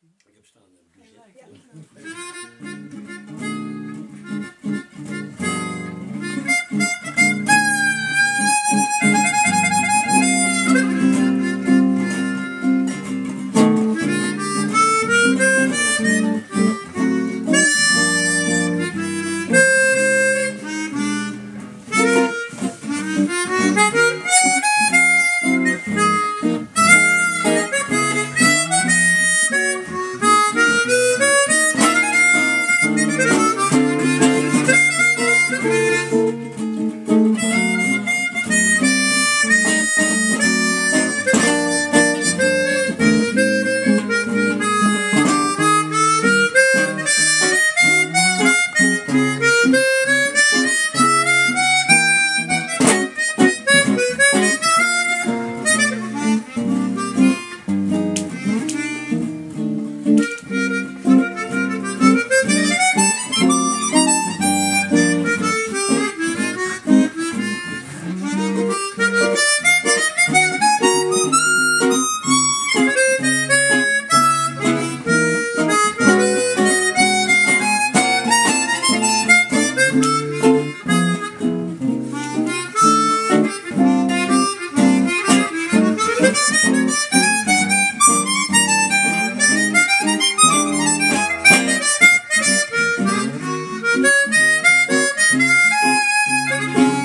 Ik heb staan een budget. Ja.